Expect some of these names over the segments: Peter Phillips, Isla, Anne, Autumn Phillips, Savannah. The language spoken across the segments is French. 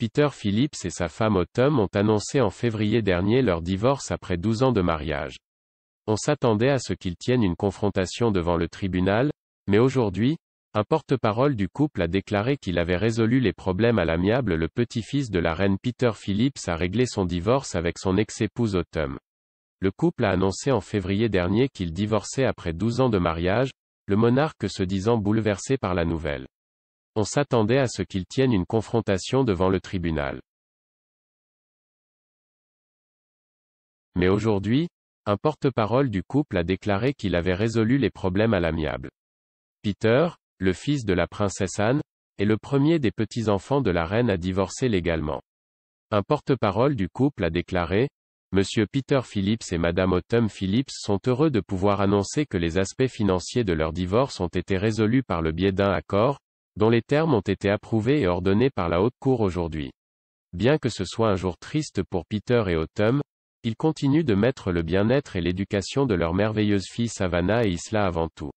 Peter Phillips et sa femme Autumn ont annoncé en février dernier leur divorce après 12 ans de mariage. On s'attendait à ce qu'ils tiennent une confrontation devant le tribunal, mais aujourd'hui, un porte-parole du couple a déclaré qu'il avait résolu les problèmes à l'amiable. Le petit-fils de la reine Peter Phillips a réglé son divorce avec son ex-épouse Autumn. Le couple a annoncé en février dernier qu'il divorçait après 12 ans de mariage, le monarque se disant bouleversé par la nouvelle. On s'attendait à ce qu'ils tiennent une confrontation devant le tribunal. Mais aujourd'hui, un porte-parole du couple a déclaré qu'il avait résolu les problèmes à l'amiable. Peter, le fils de la princesse Anne, est le premier des petits-enfants de la reine à divorcer légalement. Un porte-parole du couple a déclaré « Monsieur Peter Phillips et Madame Autumn Phillips sont heureux de pouvoir annoncer que les aspects financiers de leur divorce ont été résolus par le biais d'un accord, dont les termes ont été approuvés et ordonnés par la Haute Cour aujourd'hui. Bien que ce soit un jour triste pour Peter et Autumn, ils continuent de mettre le bien-être et l'éducation de leur merveilleuse fille Savannah et Isla avant tout. »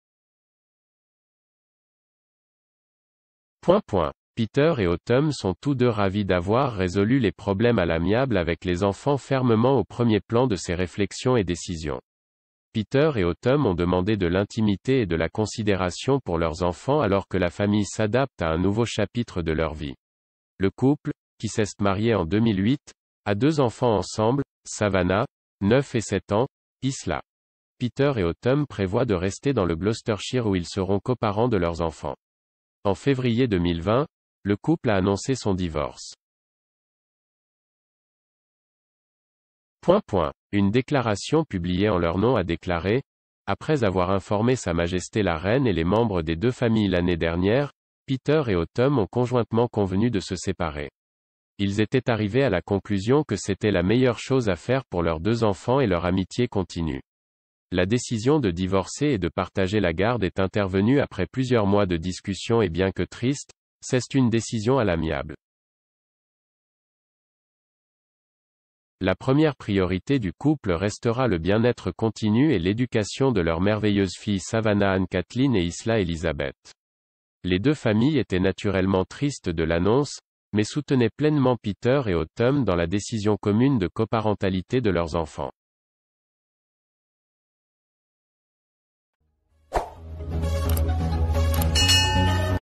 Peter et Autumn sont tous deux ravis d'avoir résolu les problèmes à l'amiable avec les enfants fermement au premier plan de ses réflexions et décisions. Peter et Autumn ont demandé de l'intimité et de la considération pour leurs enfants alors que la famille s'adapte à un nouveau chapitre de leur vie. Le couple, qui s'est marié en 2008, a deux enfants ensemble, Savannah, 9 et 7 ans, Isla. Peter et Autumn prévoient de rester dans le Gloucestershire où ils seront coparents de leurs enfants. En février 2020, le couple a annoncé son divorce. Une déclaration publiée en leur nom a déclaré « Après avoir informé Sa Majesté la Reine et les membres des deux familles l'année dernière, Peter et Autumn ont conjointement convenu de se séparer. Ils étaient arrivés à la conclusion que c'était la meilleure chose à faire pour leurs deux enfants et leur amitié continue. La décision de divorcer et de partager la garde est intervenue après plusieurs mois de discussion et bien que triste, c'est une décision à l'amiable. La première priorité du couple restera le bien-être continu et l'éducation de leurs merveilleuses filles Savannah Anne-Kathleen et Isla Elizabeth. Les deux familles étaient naturellement tristes de l'annonce, mais soutenaient pleinement Peter et Autumn dans la décision commune de coparentalité de leurs enfants.